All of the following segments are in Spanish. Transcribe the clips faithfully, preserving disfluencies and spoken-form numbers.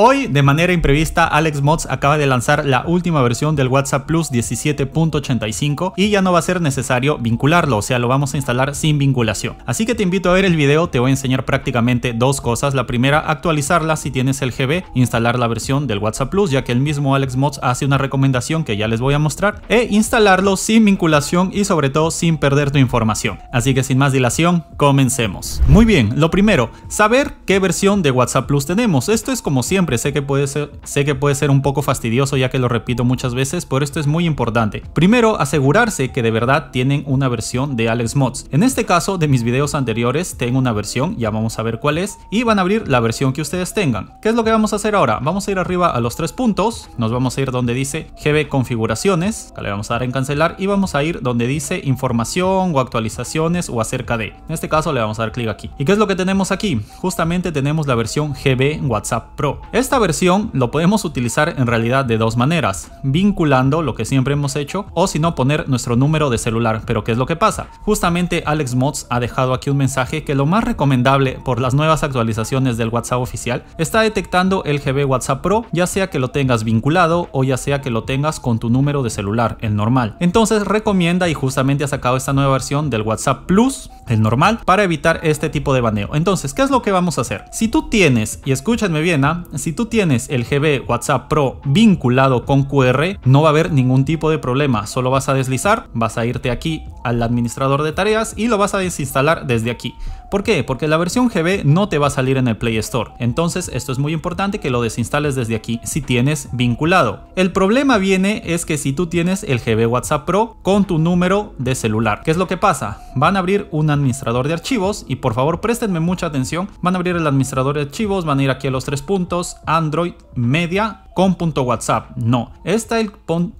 Hoy, de manera imprevista, AlexMods acaba de lanzar la última versión del WhatsApp Plus diecisiete punto ochenta y cinco y ya no va a ser necesario vincularlo, o sea, lo vamos a instalar sin vinculación. Así que te invito a ver el video, te voy a enseñar prácticamente dos cosas. La primera, actualizarla si tienes el G B, instalar la versión del WhatsApp Plus, ya que el mismo AlexMods hace una recomendación que ya les voy a mostrar, e instalarlo sin vinculación y sobre todo sin perder tu información. Así que sin más dilación, comencemos. Muy bien, lo primero, saber qué versión de WhatsApp Plus tenemos. Esto es como siempre, sé que puede ser, sé que puede ser un poco fastidioso ya que lo repito muchas veces, pero esto es muy importante. Primero, asegurarse que de verdad tienen una versión de AlexMods. En este caso de mis videos anteriores tengo una versión, ya vamos a ver cuál es, y van a abrir la versión que ustedes tengan. ¿Qué es lo que vamos a hacer ahora? Vamos a ir arriba a los tres puntos, nos vamos a ir donde dice G B configuraciones, acá le vamos a dar en cancelar y vamos a ir donde dice información o actualizaciones o acerca de. En este caso le vamos a dar clic aquí. ¿Y qué es lo que tenemos aquí? Justamente tenemos la versión G B WhatsApp Pro. Esta versión lo podemos utilizar en realidad de dos maneras, vinculando lo que siempre hemos hecho o si no poner nuestro número de celular. Pero ¿qué es lo que pasa? Justamente AlexMods ha dejado aquí un mensaje que lo más recomendable por las nuevas actualizaciones del WhatsApp oficial está detectando el G B WhatsApp Pro, ya sea que lo tengas vinculado o ya sea que lo tengas con tu número de celular, el normal. Entonces recomienda y justamente ha sacado esta nueva versión del WhatsApp Plus, el normal, para evitar este tipo de baneo. Entonces, ¿qué es lo que vamos a hacer? Si tú tienes, y escúchenme bien, ¿ah? si tú tienes el G B WhatsApp Pro vinculado con Q R, no va a haber ningún tipo de problema, solo vas a deslizar, vas a irte aquí al administrador de tareas y lo vas a desinstalar desde aquí. ¿Por qué? Porque la versión G B no te va a salir en el Play Store. Entonces, esto es muy importante que lo desinstales desde aquí si tienes vinculado. El problema viene es que si tú tienes el G B WhatsApp Pro con tu número de celular, ¿qué es lo que pasa? Van a abrir un administrador de archivos y por favor préstenme mucha atención. Van a abrir el administrador de archivos, van a ir aquí a los tres puntos, Android, Media, com.whatsapp. No, este, el,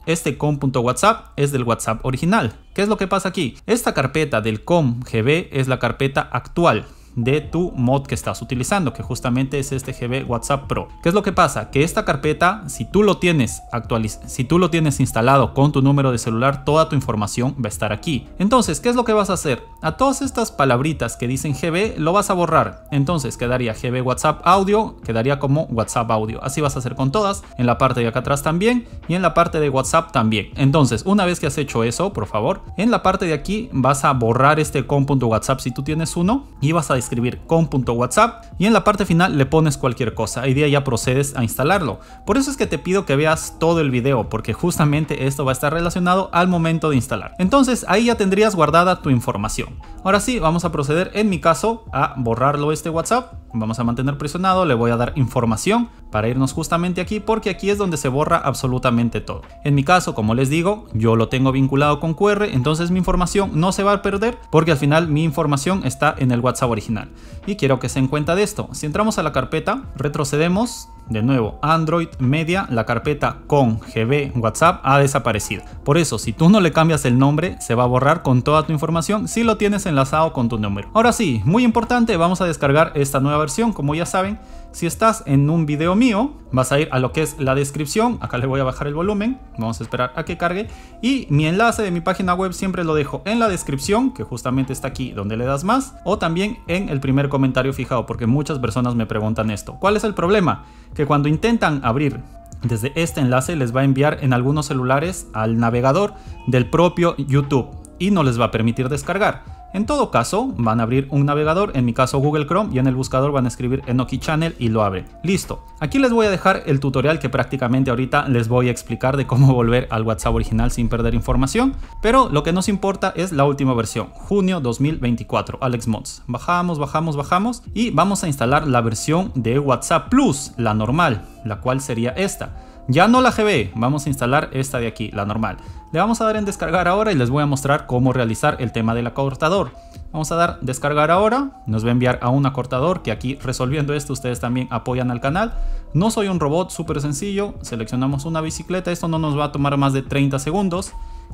este com.whatsapp es del WhatsApp original. ¿Qué es lo que pasa aquí? Esta carpeta del com G B es la carpeta actual de tu mod que estás utilizando, que justamente es este G B WhatsApp Pro. ¿Qué es lo que pasa? Que esta carpeta, si tú lo tienes actualiz si tú lo tienes instalado con tu número de celular, toda tu información va a estar aquí. Entonces, ¿qué es lo que vas a hacer? A todas estas palabritas que dicen G B lo vas a borrar. Entonces quedaría G B WhatsApp Audio, quedaría como WhatsApp Audio. Así vas a hacer con todas, en la parte de acá atrás también y en la parte de WhatsApp también. Entonces, una vez que has hecho eso, por favor, en la parte de aquí vas a borrar este com.whatsapp si tú tienes uno y vas a escribir com.whatsapp y en la parte final le pones cualquier cosa. Ahí día ya procedes a instalarlo. Por eso es que te pido que veas todo el video, porque justamente esto va a estar relacionado al momento de instalar. Entonces ahí ya tendrías guardada tu información. Ahora sí, vamos a proceder en mi caso a borrarlo este WhatsApp. Vamos a mantener presionado, le voy a dar información para irnos justamente aquí, porque aquí es donde se borra absolutamente todo. En mi caso, como les digo, yo lo tengo vinculado con Q R, entonces mi información no se va a perder porque al final mi información está en el WhatsApp original. Y quiero que se den cuenta de esto. Si entramos a la carpeta, retrocedemos de nuevo Android Media, la carpeta con G B WhatsApp ha desaparecido. Por eso, si tú no le cambias el nombre, se va a borrar con toda tu información si lo tienes enlazado con tu número. Ahora sí, muy importante, vamos a descargar esta nueva versión. Como ya saben, si estás en un video mío, vas a ir a lo que es la descripción. Acá le voy a bajar el volumen, vamos a esperar a que cargue, y mi enlace de mi página web siempre lo dejo en la descripción, que justamente está aquí donde le das más, o también en el primer comentario fijado, porque muchas personas me preguntan esto. ¿Cuál es el problema? Que cuando intentan abrir desde este enlace les va a enviar en algunos celulares al navegador del propio YouTube y no les va a permitir descargar. En todo caso, van a abrir un navegador, en mi caso Google Chrome, y en el buscador van a escribir Enoki Channel y lo abren. Listo. Aquí les voy a dejar el tutorial que prácticamente ahorita les voy a explicar de cómo volver al WhatsApp original sin perder información, pero lo que nos importa es la última versión, junio dos mil veinticuatro, AlexMods. Bajamos, bajamos, bajamos y vamos a instalar la versión de WhatsApp Plus, la normal, la cual sería esta. Ya no la G B, vamos a instalar esta de aquí, la normal. Le vamos a dar en descargar ahora y les voy a mostrar cómo realizar el tema del acortador. Vamos a dar descargar ahora, nos va a enviar a un acortador, que aquí resolviendo esto ustedes también apoyan al canal. No soy un robot, súper sencillo, seleccionamos una bicicleta, esto no nos va a tomar más de treinta segundos.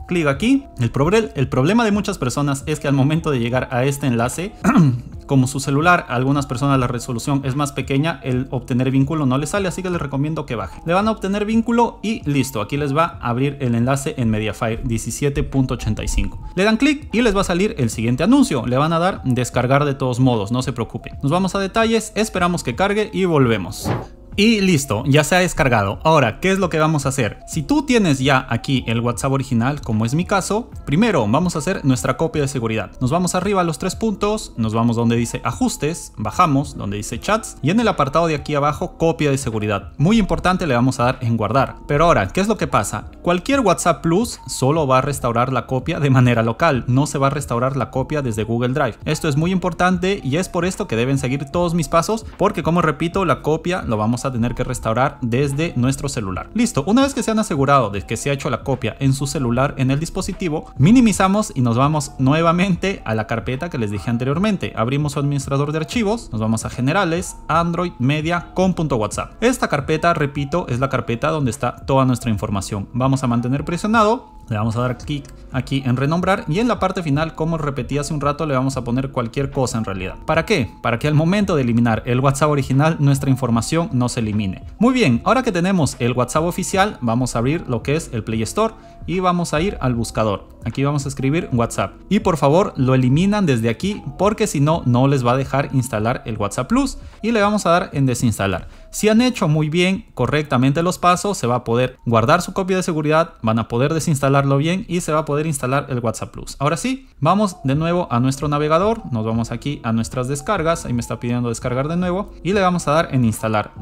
Clic aquí. El, el problema de muchas personas es que al momento de llegar a este enlace, como su celular, a algunas personas la resolución es más pequeña, el obtener vínculo no les sale, así que les recomiendo que bajen. Le van a obtener vínculo y listo, aquí les va a abrir el enlace en Mediafire diecisiete punto ochenta y cinco. Le dan clic y les va a salir el siguiente anuncio. Le van a dar descargar de todos modos, no se preocupen. Nos vamos a detalles, esperamos que cargue y volvemos. Y listo, ya se ha descargado. Ahora, ¿qué es lo que vamos a hacer? Si tú tienes ya aquí el WhatsApp original, como es mi caso, primero vamos a hacer nuestra copia de seguridad. Nos vamos arriba a los tres puntos, nos vamos donde dice ajustes, bajamos donde dice chats y en el apartado de aquí abajo copia de seguridad. Muy importante, le vamos a dar en guardar. Pero ahora, ¿qué es lo que pasa? Cualquier WhatsApp Plus solo va a restaurar la copia de manera local, no se va a restaurar la copia desde Google Drive. Esto es muy importante y es por esto que deben seguir todos mis pasos, porque como repito, la copia lo vamos a a tener que restaurar desde nuestro celular. Listo, una vez que se han asegurado de que se ha hecho la copia en su celular, en el dispositivo, minimizamos y nos vamos nuevamente a la carpeta que les dije anteriormente. Abrimos su administrador de archivos, nos vamos a generales, Android, media, com.whatsapp. Esta carpeta, repito, es la carpeta donde está toda nuestra información. Vamos a mantener presionado, le vamos a dar clic aquí en renombrar y en la parte final, como repetí hace un rato, le vamos a poner cualquier cosa en realidad. ¿Para qué? Para que al momento de eliminar el WhatsApp original, nuestra información no se elimine. Muy bien, ahora que tenemos el WhatsApp oficial, vamos a abrir lo que es el Play Store y vamos a ir al buscador. Aquí vamos a escribir WhatsApp y por favor lo eliminan desde aquí, porque si no, no les va a dejar instalar el WhatsApp Plus, y le vamos a dar en desinstalar. Si han hecho muy bien, correctamente los pasos, se va a poder guardar su copia de seguridad, van a poder desinstalarlo bien y se va a poder instalar el WhatsApp Plus. Ahora sí, vamos de nuevo a nuestro navegador, nos vamos aquí a nuestras descargas, ahí me está pidiendo descargar de nuevo y le vamos a dar en instalar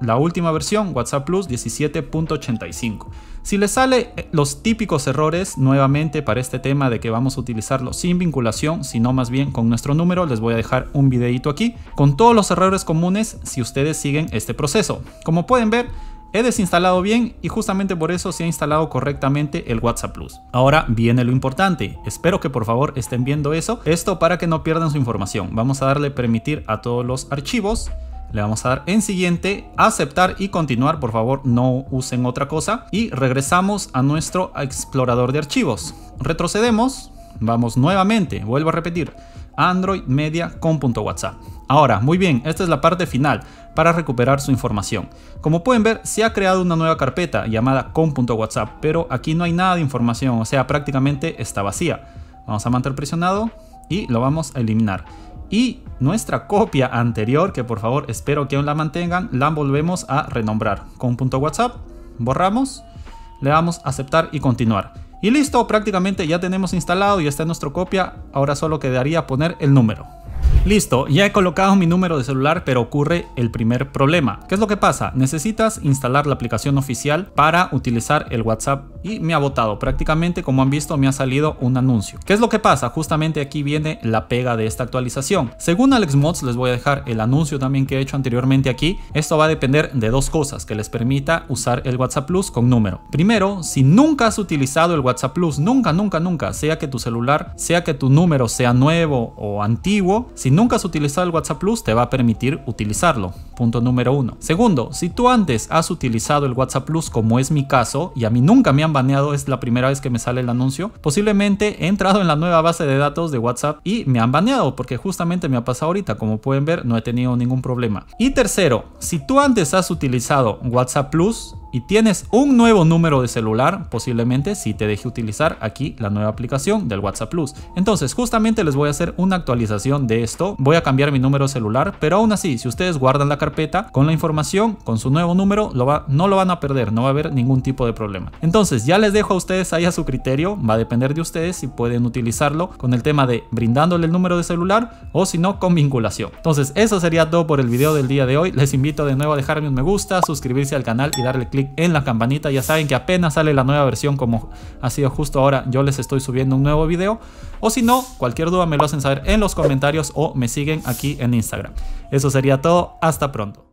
la última versión, WhatsApp Plus diecisiete punto ochenta y cinco. Si les sale los típicos errores nuevamente para este tema de que vamos a utilizarlo sin vinculación, sino más bien con nuestro número, les voy a dejar un videito aquí con todos los errores comunes si ustedes siguen este proceso. Como pueden ver, he desinstalado bien y justamente por eso se ha instalado correctamente el WhatsApp Plus. Ahora viene lo importante, espero que por favor estén viendo eso, esto para que no pierdan su información. Vamos a darle permitir a todos los archivos. Le vamos a dar en siguiente, aceptar y continuar, por favor no usen otra cosa. Y regresamos a nuestro explorador de archivos. Retrocedemos, vamos nuevamente, vuelvo a repetir, Android Media com.whatsapp. Ahora, muy bien, esta es la parte final para recuperar su información. Como pueden ver, se ha creado una nueva carpeta llamada com.whatsapp, pero aquí no hay nada de información, o sea, prácticamente está vacía. Vamos a mantener presionado y lo vamos a eliminar. Y nuestra copia anterior, que por favor espero que aún la mantengan, la volvemos a renombrar con punto WhatsApp, borramos, le damos aceptar y continuar. Y listo, prácticamente ya tenemos instalado y está nuestra copia, ahora solo quedaría poner el número. Listo, ya he colocado mi número de celular, pero ocurre el primer problema. ¿Qué es lo que pasa? Necesitas instalar la aplicación oficial para utilizar el WhatsApp y me ha botado. Prácticamente, como han visto, me ha salido un anuncio. ¿Qué es lo que pasa? Justamente aquí viene la pega de esta actualización. Según AlexMods, les voy a dejar el anuncio también que he hecho anteriormente aquí. Esto va a depender de dos cosas que les permita usar el WhatsApp Plus con número. Primero, si nunca has utilizado el WhatsApp Plus, nunca, nunca, nunca, sea que tu celular, sea que tu número sea nuevo o antiguo, si nunca has utilizado el WhatsApp Plus, te va a permitir utilizarlo. Punto número uno. Segundo, si tú antes has utilizado el WhatsApp Plus, como es mi caso, y a mí nunca me han baneado, es la primera vez que me sale el anuncio, posiblemente he entrado en la nueva base de datos de WhatsApp y me han baneado, porque justamente me ha pasado ahorita. Como pueden ver, no he tenido ningún problema. Y tercero, si tú antes has utilizado WhatsApp Plus y tienes un nuevo número de celular, posiblemente si te deje utilizar aquí la nueva aplicación del WhatsApp Plus. Entonces justamente les voy a hacer una actualización de esto, voy a cambiar mi número de celular, pero aún así, si ustedes guardan la carpeta con la información, con su nuevo número, lo va, no lo van a perder, no va a haber ningún tipo de problema. Entonces ya les dejo a ustedes ahí a su criterio, va a depender de ustedes si pueden utilizarlo con el tema de brindándole el número de celular o si no con vinculación. Entonces eso sería todo por el video del día de hoy, les invito de nuevo a dejarme un me gusta, suscribirse al canal y darle click en la campanita. Ya saben que apenas sale la nueva versión, como ha sido justo ahora, yo les estoy subiendo un nuevo video, o si no, cualquier duda me lo hacen saber en los comentarios o me siguen aquí en Instagram. Eso sería todo, hasta pronto.